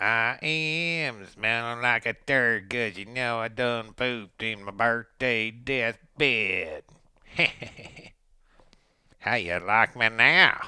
I am smelling like a turd, 'cause you know I done pooped in my birthday deathbed. How you like me now?